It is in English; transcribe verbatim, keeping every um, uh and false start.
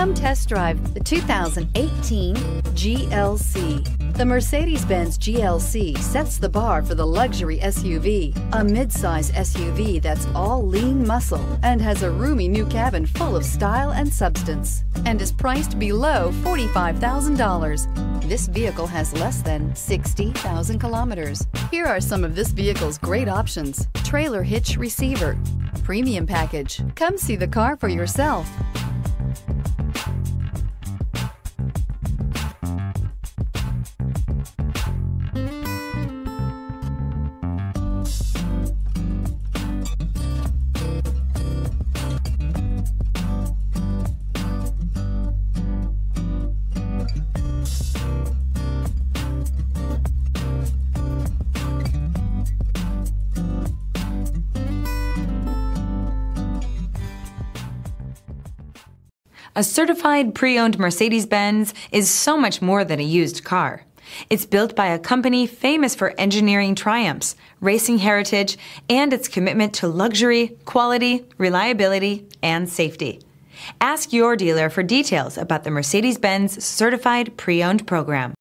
Come test drive the two thousand eighteen G L C. The Mercedes-Benz G L C sets the bar for the luxury S U V, a midsize S U V that's all lean muscle and has a roomy new cabin full of style and substance, and is priced below forty-five thousand dollars. This vehicle has less than sixty thousand kilometers. Here are some of this vehicle's great options: trailer hitch receiver, premium package. Come see the car for yourself. A certified pre-owned Mercedes-Benz is so much more than a used car. It's built by a company famous for engineering triumphs, racing heritage, and its commitment to luxury, quality, reliability, and safety. Ask your dealer for details about the Mercedes-Benz Certified Pre-Owned Program.